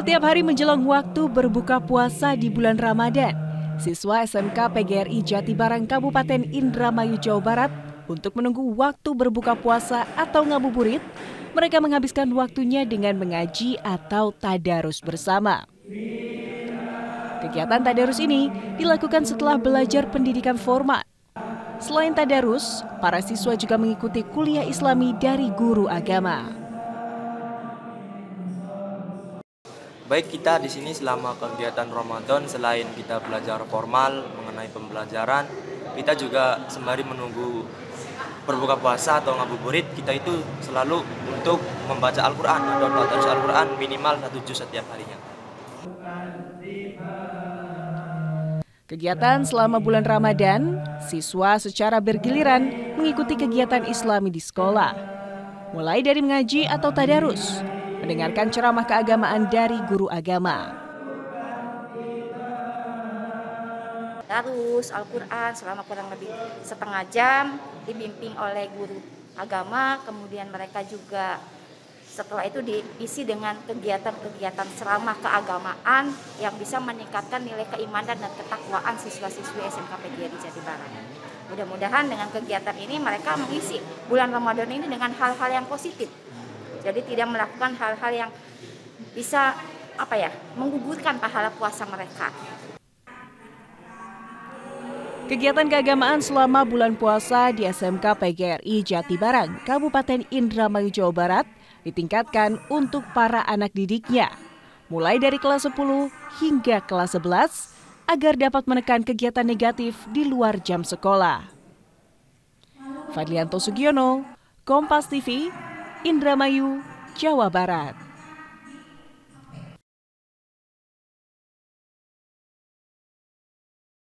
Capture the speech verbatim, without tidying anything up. Setiap hari menjelang waktu berbuka puasa di bulan Ramadan, siswa S M K P G R I Jatibarang Kabupaten Indramayu, Jawa Barat untuk menunggu waktu berbuka puasa atau ngabuburit, mereka menghabiskan waktunya dengan mengaji atau tadarus bersama. Kegiatan tadarus ini dilakukan setelah belajar pendidikan formal. Selain tadarus, para siswa juga mengikuti kuliah Islami dari guru agama. Baik, kita di sini selama kegiatan Ramadan, selain kita belajar formal mengenai pembelajaran, kita juga sembari menunggu berbuka puasa atau ngabuburit, kita itu selalu untuk membaca Al-Quran, membaca Al-Quran minimal satu juz setiap harinya. Kegiatan selama bulan Ramadan, siswa secara bergiliran mengikuti kegiatan Islami di sekolah. Mulai dari mengaji atau tadarus, mendengarkan ceramah keagamaan dari guru agama. Tadarus Al-Quran selama kurang lebih setengah jam dibimbing oleh guru agama, kemudian mereka juga setelah itu diisi dengan kegiatan-kegiatan ceramah keagamaan yang bisa meningkatkan nilai keimanan dan ketakwaan siswa-siswi S M K P G R I Jatibarang. Mudah-mudahan dengan kegiatan ini mereka mengisi bulan Ramadan ini dengan hal-hal yang positif. Jadi tidak melakukan hal-hal yang bisa apa ya, menggugurkan pahala puasa mereka. Kegiatan keagamaan selama bulan puasa di S M K P G R I Jatibarang, Kabupaten Indramayu, Jawa Barat ditingkatkan untuk para anak didiknya, mulai dari kelas sepuluh hingga kelas sebelas agar dapat menekan kegiatan negatif di luar jam sekolah. Fadlianto Sugiono, Kompas T V, Indramayu, Jawa Barat.